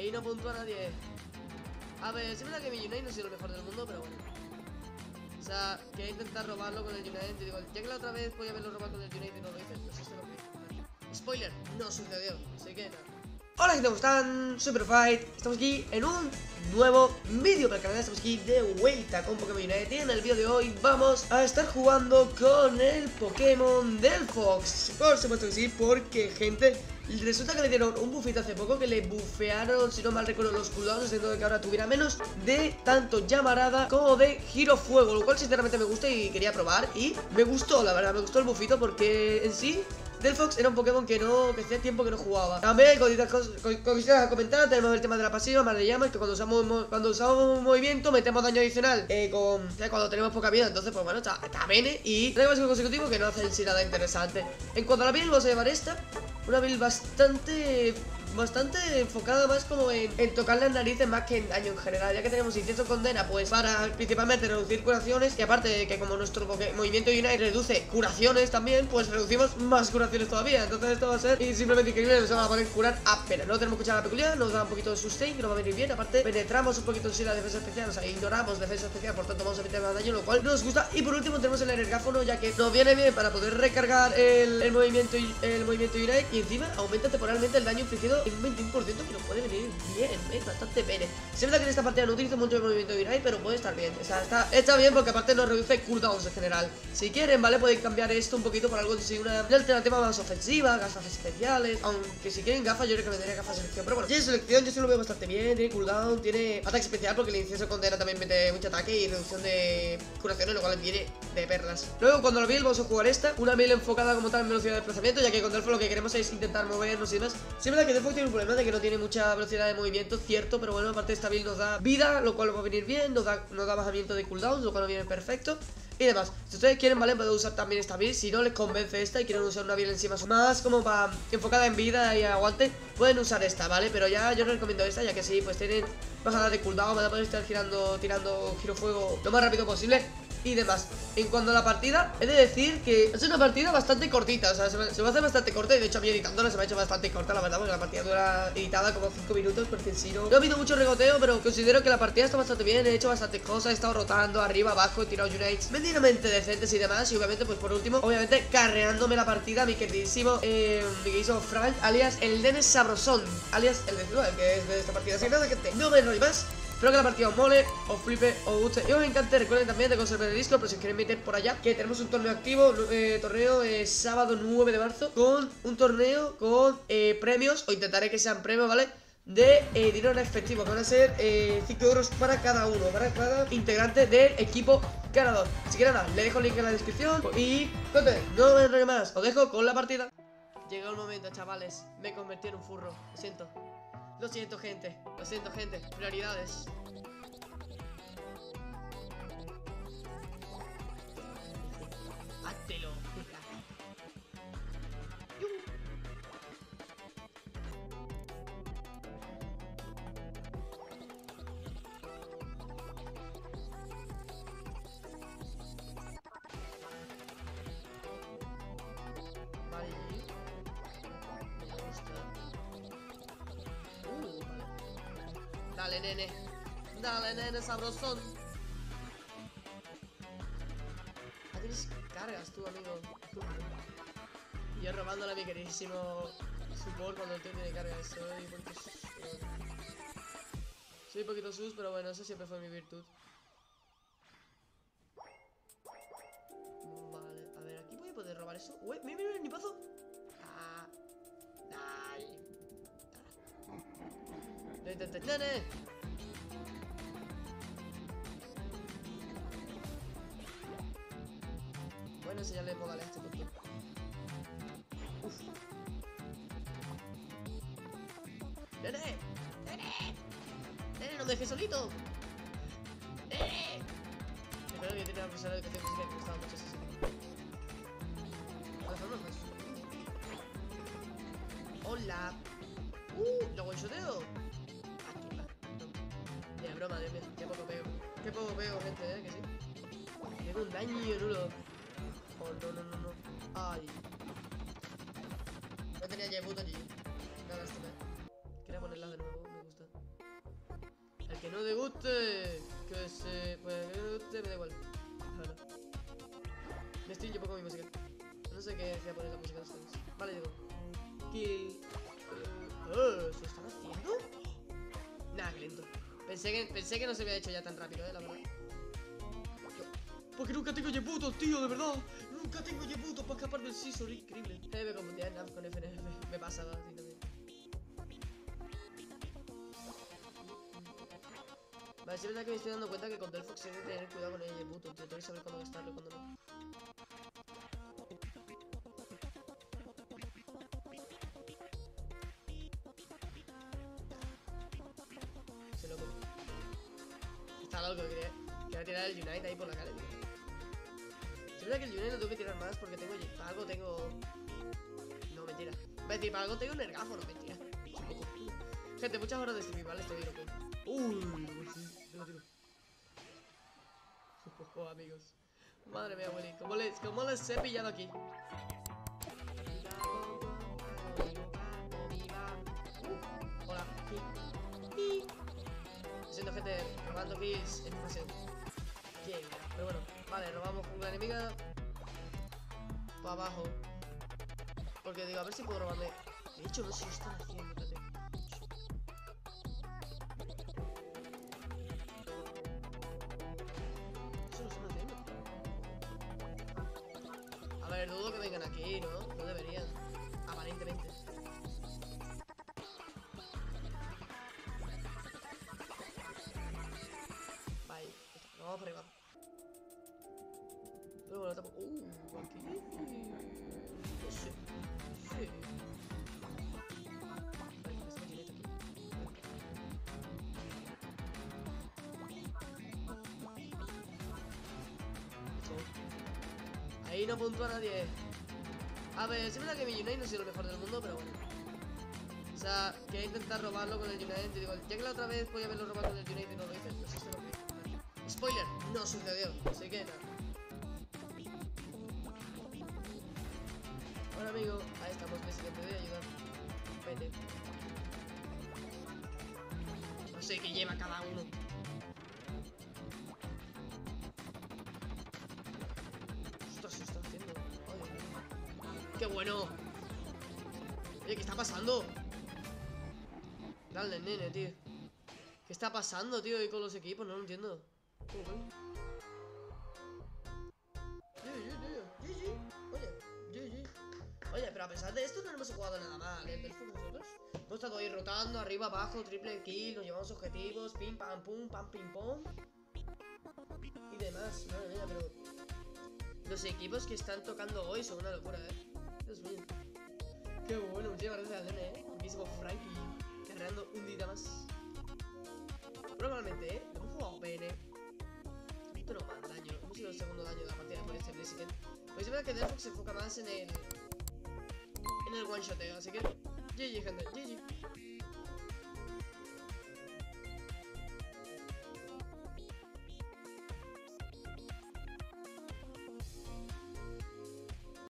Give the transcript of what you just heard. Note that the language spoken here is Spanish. Ahí no puntúa nadie. A ver, es verdad que mi United no soy lo mejor del mundo, pero bueno. O sea, quería intentar robarlo con el United. Digo, ya que la otra vez voy a verlo robar con el United y no lo hice. No sé si lo que... Spoiler, no sucedió. Así que nada. Hola, ¿qué tal? ¿Cómo están? Superfight. Estamos aquí en un nuevo vídeo para el canal. Estamos aquí de vuelta con Pokémon United. En el vídeo de hoy vamos a estar jugando con el Pokémon Delphox. Por supuesto que sí, porque, gente, resulta que le dieron un buffito hace poco, que le bufearon, si no mal recuerdo, los cooldowns, haciendo que ahora tuviera menos de tanto llamarada como de giro fuego, lo cual sinceramente me gusta y quería probar. Y me gustó, la verdad, me gustó el buffito porque en sí... Delphox era un Pokémon que hacía tiempo que no jugaba. También, cositas a comentar, tenemos el tema de la pasiva, más de llamas, que cuando usamos un movimiento metemos daño adicional. O sea, cuando tenemos poca vida, entonces, pues bueno, está bene. Y tenemos un consecutivo que no hace en sí nada interesante. En cuanto a la build, vamos a llevar esta. Una build bastante enfocada más como en tocar las narices más que en daño en general, ya que tenemos incienso condena, pues para principalmente reducir curaciones, y aparte de que como nuestro movimiento United reduce curaciones también, pues reducimos más curaciones todavía. Entonces esto va a ser simplemente increíble, nos van a poder curar apenas, no tenemos cuchara peculiar, nos da un poquito de sustain que nos va a venir bien. Aparte penetramos un poquito en sí la defensa especial, o sea, ignoramos defensa especial, por tanto vamos a evitar más daño, lo cual nos gusta. Y por último tenemos el energáfono, ya que nos viene bien para poder recargar el movimiento United, y encima aumenta temporalmente el daño infligido en 21%, que nos puede venir bien, bastante bien. Es verdad que en esta partida no utilizo mucho el movimiento de United, pero puede estar bien. O sea, está bien porque aparte nos reduce cooldowns en general. Si quieren, ¿vale? Podéis cambiar esto un poquito por algo así, una alternativa más ofensiva, gafas especiales. Aunque si quieren gafas, yo creo que vendería gafas de selección. Pero bueno, tiene selección, yo sí lo veo bastante bien. Tiene cooldown, tiene ataque especial porque el incienso condena también mete mucho ataque y reducción de curaciones, lo cual viene de perlas. Luego, cuando lo vi, vamos a jugar esta. Una build enfocada como tal en velocidad de desplazamiento, ya que con Delphox lo que queremos es intentar movernos y demás. Es verdad que Delphox tiene un problema de que no tiene mucha velocidad de movimiento, cierto, pero bueno, aparte esta build nos da vida, lo cual va a venir bien, nos da bajamiento de cooldown, lo cual nos viene perfecto. Y demás, si ustedes quieren, vale, pueden usar también esta build. Si no les convence esta y quieren usar una build encima más como para enfocada en vida y aguante, pueden usar esta, vale, pero ya yo les recomiendo esta, ya que sí, pues tienen bajada de cooldown, van a poder estar tirando girofuego lo más rápido posible y demás. En cuanto a la partida, he de decir que es una partida bastante cortita, o sea, se me hace bastante corta, y de hecho a mí editándola se me ha hecho bastante corta, la verdad, porque la partida dura editada como 5 minutos, porque si no ha habido mucho regoteo, pero considero que la partida está bastante bien, he hecho bastantes cosas, he estado rotando arriba, abajo, he tirado unites medianamente decentes y demás, y obviamente, pues por último, obviamente, carreándome la partida, mi queridísimo Frank, alias el Dennis Sabrosón, alias el de Zuel, que es de esta partida. Así que nada, gente, no me enrollo más. Espero que la partida os mole, os flipe, os guste y os encante. Recuerden también de conservar el disco, pero si os queréis meter por allá, que tenemos un torneo activo, sábado 9 de marzo, con un torneo con premios, o intentaré que sean premios, ¿vale? De dinero en efectivo, que van a ser 5 euros para cada uno, para cada integrante del equipo ganador. Así que nada, le dejo el link en la descripción y gente, no me enrollo más, os dejo con la partida. Llegó el momento, chavales, me convertí en un furro, lo siento. Lo siento, gente, prioridades. Hátelo. Dale, nene, sabrosón. Ah, tienes cargas tú, amigo. Y yo robándole a mi queridísimo support cuando el tío tiene cargas. Soy un poquito sus, pero bueno, eso siempre fue mi virtud. Vale, a ver, aquí voy a poder robar eso. Uy, mira, mira, ni paso. ¡Nene! Bueno, enseñarle modales a este punto. Uf. ¡Nene! ¡Nene! ¡Nene, no me dejes solito! ¡Nene! Espero que tiene una persona de educación física que me gustaba mucho ese sitio. A las formas más. ¡Hola! ¡Lo bolsoteo! Broma, Dios mío, qué poco pego, gente, que sí. Tengo un daño nulo. Oh, no. Ay. No tenía ya puto allí. Quería ponerla de nuevo, me gusta. Que no te guste. Que se... Pues que no te guste, me da igual. Me estoy yo poco mi música. No sé qué hacía poner la música de ustedes. Vale, digo. Kill. ¿Se están haciendo? Nada, qué lento. Pensé que no se había hecho ya tan rápido, la verdad. Porque nunca tengo yeputos, tío, de verdad. Nunca tengo yeputos para escapar del siso, increíble. Me confundía en NAV con FNF. Me pasa a ti también. Vale, si es verdad que me estoy dando cuenta que con Delphox hay que tener cuidado con el yeputo, tío. Tengo que saber cuándo gastarlo y cuándo no. Se lo pongo. Está loco, quería tirar el United ahí por la cara, tío. Es verdad que el Junior lo tengo que tirar más porque tengo Pago, tengo... No, mentira. Voy a decir, para algo tengo Nergáfono, mentira. Gente, muchas horas de streaming, ¿vale? Estoy bien, ok. Uy, sí, tengo tiro. Amigos. Madre mía, Willy. ¿Cómo les he pillado aquí? Hola. Siento, gente, robando kills en fase. Pero bueno, vale, robamos con una enemiga. Para abajo. Porque digo, a ver si puedo robarle. De hecho, no sé lo están haciendo, espérate. Eso lo están haciendo. A ver, dudo que vengan aquí, ¿no? No deberían. Aparentemente. Vale, vamos para arriba. Pero bueno, tampoco... aquí... No sé... Sí... Vale, está directo aquí. Ahí no puntúa nadie. A ver, es verdad que mi United no ha sido lo mejor del mundo, pero bueno. O sea, que intentar robarlo con el United. Digo, ya que la otra vez podía haberlo robado con el United y no lo hice. No sé si lo que... Spoiler, no sucedió. Así que nada. Bueno, amigo, ahí estamos, Messi, que te voy a ayudar. Vete. No sé qué lleva cada uno. Ostras, se está haciendo. Oye, qué bueno. Oye, ¿qué está pasando? Dale, nene, tío. ¿Qué está pasando, tío, y con los equipos? No lo entiendo. Oye, pero a pesar de esto no hemos jugado nada mal, ¿eh? Perfecto, nosotros hemos estado ahí rotando, arriba, abajo, triple kill, nos llevamos objetivos, pim, pam, pum, pam, pim, pom. Y demás, madre mía, pero... Los equipos que están tocando hoy son una locura, ¿eh? Dios mío. Qué bueno, muchísimas gracias al nene, ¿eh? El mismo Frank y cargando un día más. Probablemente, ¿eh? Lo hemos jugado bien, ¿eh? Esto no más daño, hemos sido el segundo daño de la partida por este presidente. Pues es verdad que Delphox se enfoca más en el one shoteo, así que GG, gente, GG.